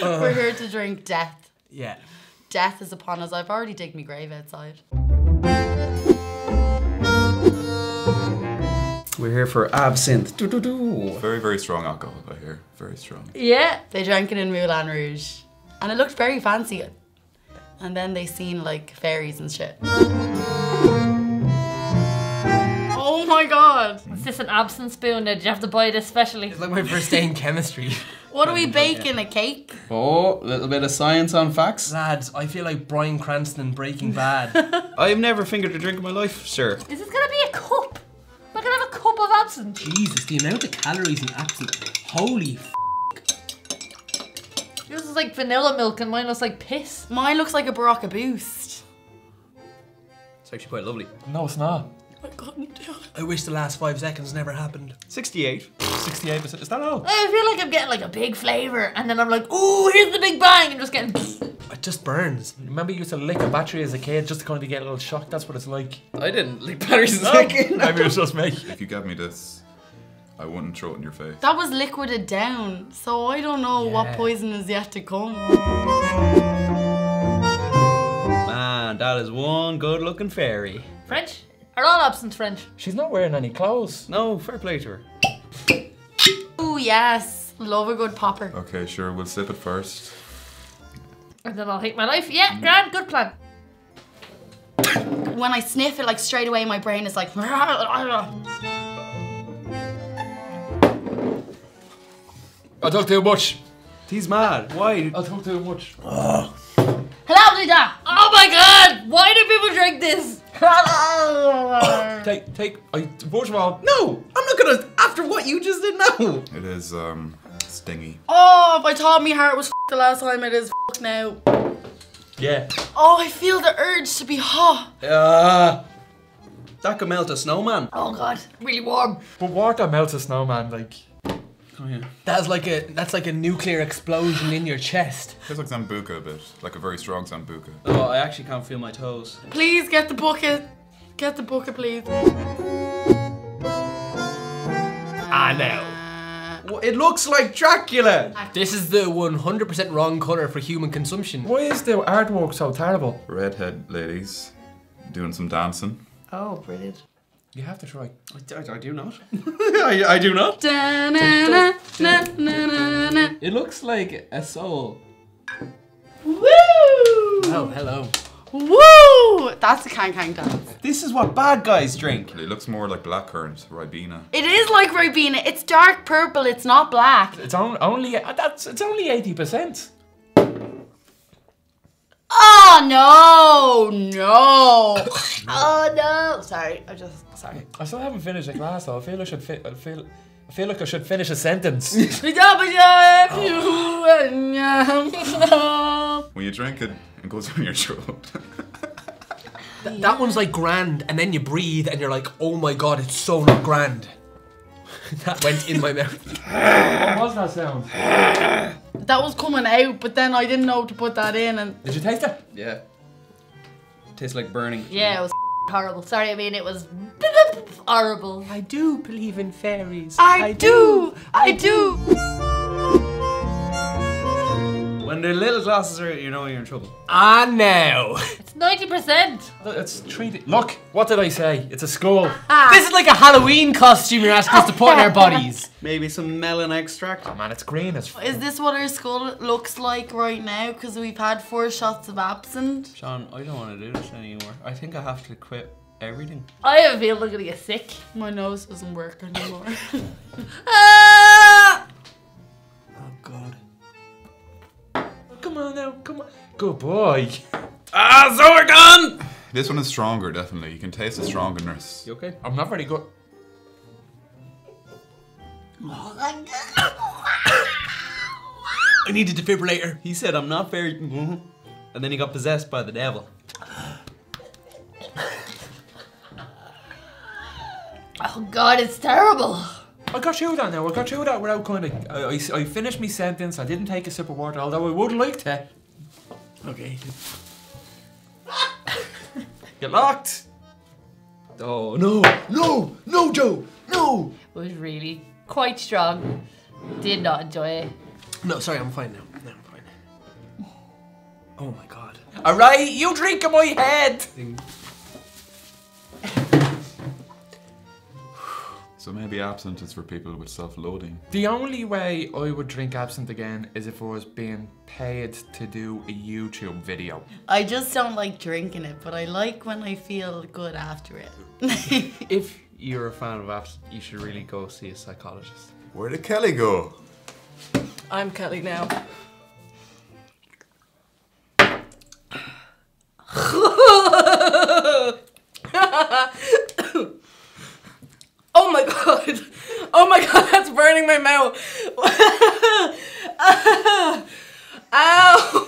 We're here to drink death. Yeah. Death is upon us. I've already digged me grave outside. We're here for absinthe. Doo, doo, doo. Very, very strong alcohol, I hear. Very strong. Yeah, they drank it in Moulin Rouge. And it looked very fancy. And then they seen like fairies and shit. Oh my God. Is this an absinthe spoon? Did you have to buy this specially? It's like my first day in chemistry. What are we baking, a cake? Oh, a little bit of science on facts. Lads, I feel like Brian Cranston Breaking Bad. I've never fingered a drink in my life, sir. Is this gonna be a cup? We're gonna have a cup of absinthe. Jesus, the amount of calories in absinthe. Holy f***. Yours is like vanilla milk and mine looks like piss. Mine looks like a Baraka Boost. It's actually quite lovely. No, it's not. Oh my God, I wish the last 5 seconds never happened. 68. 68%. Is that all? I feel like I'm getting like a big flavour and then I'm like, ooh, here's the big bang, and just getting... It just burns. Remember you used to lick a battery as a kid just to kind of get a little shock? That's what it's like. I didn't lick batteries as a kid. Maybe it was just me. If you gave me this, I wouldn't throw it in your face. That was liquided down, so I don't know what poison is yet to come. Man, that is one good looking fairy. French? Are all absinthe French? She's not wearing any clothes. No, fair play to her. Oh yes, love a good popper. Okay, sure, we'll sip it first. And then I'll hate my life. Yeah, grand, good plan. When I sniff it, like straight away, my brain is like. I talk too much. He's mad. Why? I talk too much. Oh. Hello, Lida. Oh my God! Why do people drink this? First of all, no! I'm not gonna, after what you just did, no! It is, stingy. Oh, if I thought my heart was the last time, it is now. Yeah. Oh, I feel the urge to be hot. That could melt a snowman. Oh God, really warm. But water melts a snowman, like... Oh, yeah. That's like a nuclear explosion in your chest. Feels like Zambuca a bit, like a very strong Zambuca. Oh, I actually can't feel my toes. Please get the bucket, please. I know. Well, it looks like Dracula. This is the 100% wrong color for human consumption. Why is the artwork so terrible? Redhead ladies doing some dancing. Oh, brilliant. You have to try. I do not. I do not. Da, na, na, na, na, na, na. It looks like a soul. Woo! Oh, hello. Woo! That's a can-can dance. This is what bad guys drink. It looks more like blackcurrant, Ribena. It is like Ribena. It's dark purple. It's not black. It's only 80%. Oh no, no. Oh no. Sorry, sorry. I still haven't finished a glass though. I feel I should I feel like I should finish a sentence. Oh. When you drink it, it goes down your throat. That one's like grand, and then you breathe and you're like, oh my God, it's so not grand. That went in my mouth. What was that sound? That was coming out, but then I didn't know to put that in. And did you taste it? Yeah. Tastes like burning. Yeah, it was horrible. Sorry, I mean it was horrible. I do believe in fairies. I do. When the little glasses are, you know you're in trouble. Ah, no. It's 90%. It's look, what did I say? It's a skull. Ah. This is like a Halloween costume you're asking us to put on our bodies. Maybe some melon extract. Oh man, it's green as f. Is this what our skull looks like right now? Because we've had 4 shots of absinthe. Sean, I don't want to do this anymore. I think I have to quit everything. I have a feeling I'm gonna get sick. My nose doesn't work anymore. Ah! Oh God. Come on now, come on. Good boy. Ah, so we're done! This one is stronger, definitely. You can taste the strongerness. You okay? I'm not very good. Oh my God. I need a defibrillator. He said, I'm not very. And then he got possessed by the devil. Oh God, it's terrible. I got you that now. I got you that without kind of. I finished my sentence. I didn't take a sip of water, although I would like to. Okay. You're locked. Oh, no. No. No, Joe. No. It was really quite strong. Did not enjoy it. No, sorry, I'm fine now. Oh my god. Alright, you drink in my head! So maybe absinthe is for people with self-loathing. The only way I would drink absinthe again is if I was being paid to do a YouTube video. I just don't like drinking it, but I like when I feel good after it. If you're a fan of absinthe, you should really go see a psychologist. Where did Kelly go? I'm Kelly now. Oh my god! Oh my god, that's burning my mouth! Ow!